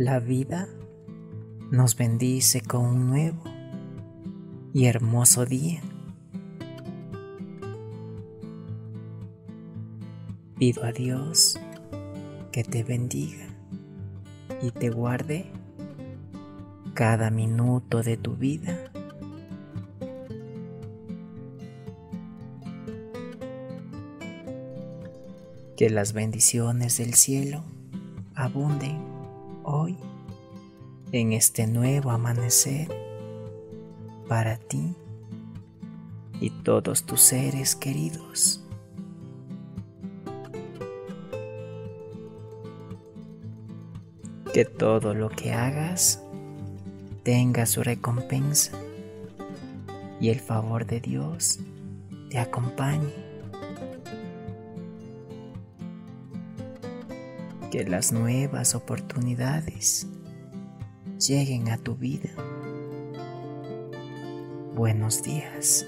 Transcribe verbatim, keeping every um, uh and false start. La vida nos bendice con un nuevo y hermoso día. Pido a Dios que te bendiga y te guarde cada minuto de tu vida. Que las bendiciones del cielo abunden hoy en este nuevo amanecer para ti y todos tus seres queridos. Que todo lo que hagas tenga su recompensa y el favor de Dios te acompañe. Que las nuevas oportunidades lleguen a tu vida. Buenos días.